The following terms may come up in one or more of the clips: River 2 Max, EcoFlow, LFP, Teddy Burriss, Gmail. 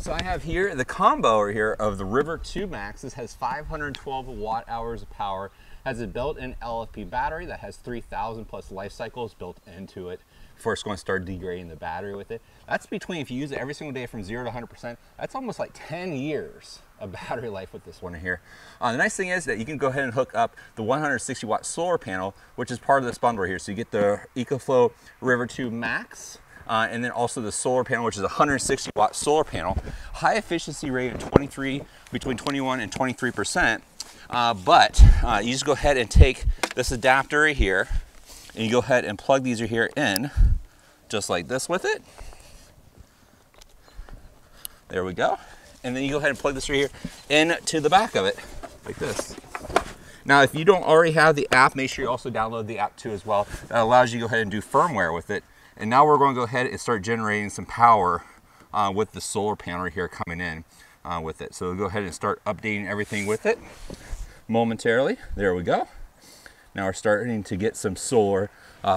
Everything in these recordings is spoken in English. So I have here the combo over here of the River 2 Max. This has 512 watt hours of power, has a built-in LFP battery that has 3,000 plus life cycles built into it before it's going to start degrading the battery with it. That's between, if you use it every single day from 0 to 100%, that's almost like 10 years of battery life with this one here. The nice thing is that you can go ahead and hook up the 160 watt solar panel, which is part of this bundle here. So you get the EcoFlow River 2 Max, and then also the solar panel, which is a 160 watt solar panel. High efficiency rate of 21 and 23%. You just go ahead and take this adapter right here, and you go ahead and plug these right here in, just like this with it. There we go. And then you go ahead and plug this right here into the back of it, like this. Now, if you don't already have the app, make sure you also download the app too as well. That allows you to go ahead and do firmware with it. And now we're going to go ahead and start generating some power with the solar panel right here coming in with it. So we'll go ahead and start updating everything with it momentarily. There we go. Now we're starting to get some solar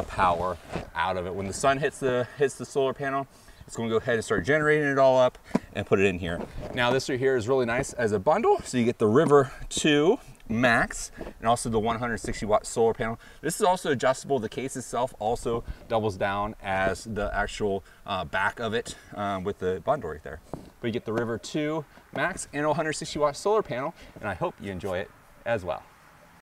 power out of it. When the sun hits the solar panel, it's going to go ahead and start generating it all up and put it in here. Now this right here is really nice as a bundle. So you get the River 2 Max and also the 160 watt solar panel. This is also adjustable. The case itself also doubles down as the actual back of it with the bundle right there. But you get the River 2 Max and 160 watt solar panel, and I hope you enjoy it as well.